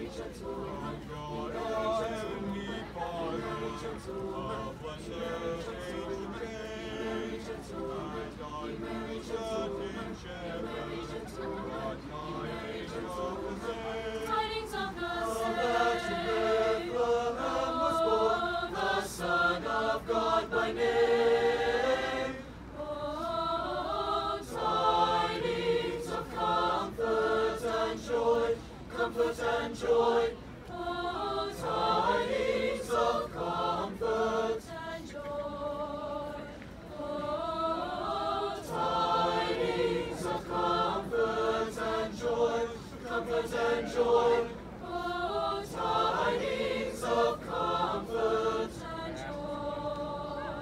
Comfort and joy, oh, tidings of comfort and joy, oh, tidings of comfort and joy, comfort and joy, oh, tidings of comfort and joy,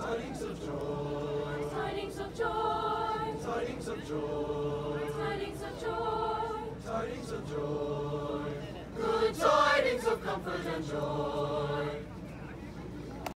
tidings of joy, tidings of joy, tidings of joy, tidings of joy. Tidings of joy, good tidings of comfort and joy.